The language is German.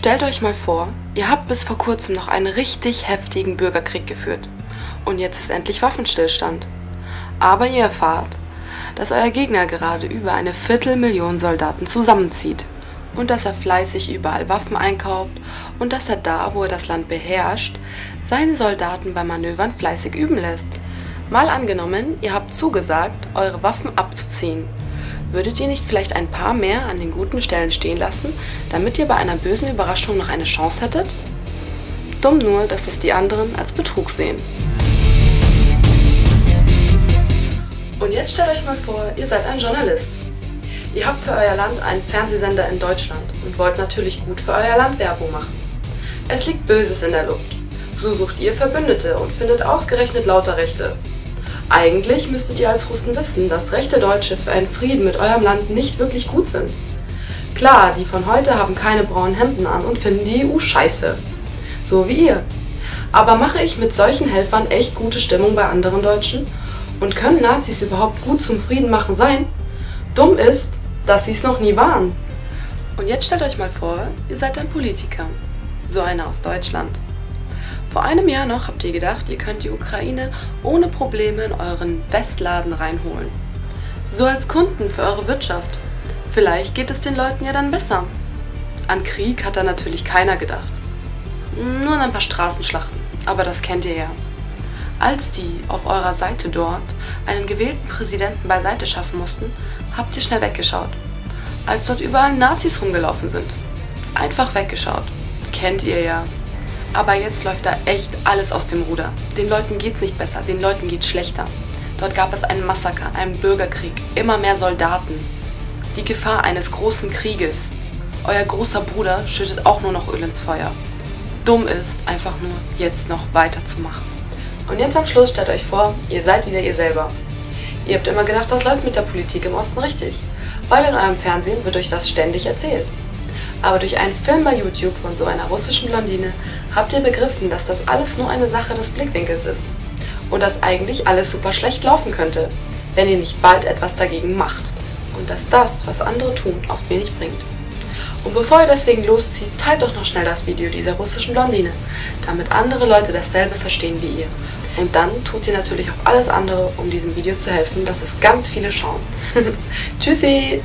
Stellt euch mal vor, ihr habt bis vor kurzem noch einen richtig heftigen Bürgerkrieg geführt und jetzt ist endlich Waffenstillstand. Aber ihr erfahrt, dass euer Gegner gerade über eine 250.000 Soldaten zusammenzieht und dass er fleißig überall Waffen einkauft und dass er da, wo er das Land beherrscht, seine Soldaten bei Manövern fleißig üben lässt. Mal angenommen, ihr habt zugesagt, eure Waffen abzuziehen. Würdet ihr nicht vielleicht ein paar mehr an den guten Stellen stehen lassen, damit ihr bei einer bösen Überraschung noch eine Chance hättet? Dumm nur, dass das die anderen als Betrug sehen. Und jetzt stellt euch mal vor, ihr seid ein Journalist. Ihr habt für euer Land einen Fernsehsender in Deutschland und wollt natürlich gut für euer Land Werbung machen. Es liegt Böses in der Luft. So sucht ihr Verbündete und findet ausgerechnet lauter Rechte. Eigentlich müsstet ihr als Russen wissen, dass rechte Deutsche für einen Frieden mit eurem Land nicht wirklich gut sind. Klar, die von heute haben keine braunen Hemden an und finden die EU scheiße. So wie ihr. Aber mache ich mit solchen Helfern echt gute Stimmung bei anderen Deutschen? Und können Nazis überhaupt gut zum Frieden machen sein? Dumm ist, dass sie es noch nie waren. Und jetzt stellt euch mal vor, ihr seid ein Politiker. So einer aus Deutschland. Vor einem Jahr noch habt ihr gedacht, ihr könnt die Ukraine ohne Probleme in euren Westladen reinholen. So als Kunden für eure Wirtschaft. Vielleicht geht es den Leuten ja dann besser. An Krieg hat da natürlich keiner gedacht. Nur an ein paar Straßenschlachten, aber das kennt ihr ja. Als die auf eurer Seite dort einen gewählten Präsidenten beiseite schaffen mussten, habt ihr schnell weggeschaut. Als dort überall Nazis rumgelaufen sind. Einfach weggeschaut. Kennt ihr ja. Aber jetzt läuft da echt alles aus dem Ruder. Den Leuten geht's nicht besser, den Leuten geht's schlechter. Dort gab es einen Massaker, einen Bürgerkrieg, immer mehr Soldaten. Die Gefahr eines großen Krieges. Euer großer Bruder schüttet auch nur noch Öl ins Feuer. Dumm ist, einfach nur jetzt noch weiterzumachen. Und jetzt am Schluss stellt euch vor, ihr seid wieder ihr selber. Ihr habt immer gedacht, das läuft mit der Politik im Osten richtig. Weil in eurem Fernsehen wird euch das ständig erzählt. Aber durch einen Film bei YouTube von so einer russischen Blondine habt ihr begriffen, dass das alles nur eine Sache des Blickwinkels ist. Und dass eigentlich alles super schlecht laufen könnte, wenn ihr nicht bald etwas dagegen macht. Und dass das, was andere tun, oft wenig bringt. Und bevor ihr deswegen loszieht, teilt doch noch schnell das Video dieser russischen Blondine, damit andere Leute dasselbe verstehen wie ihr. Und dann tut ihr natürlich auch alles andere, um diesem Video zu helfen, dass es ganz viele schauen. Tschüssi!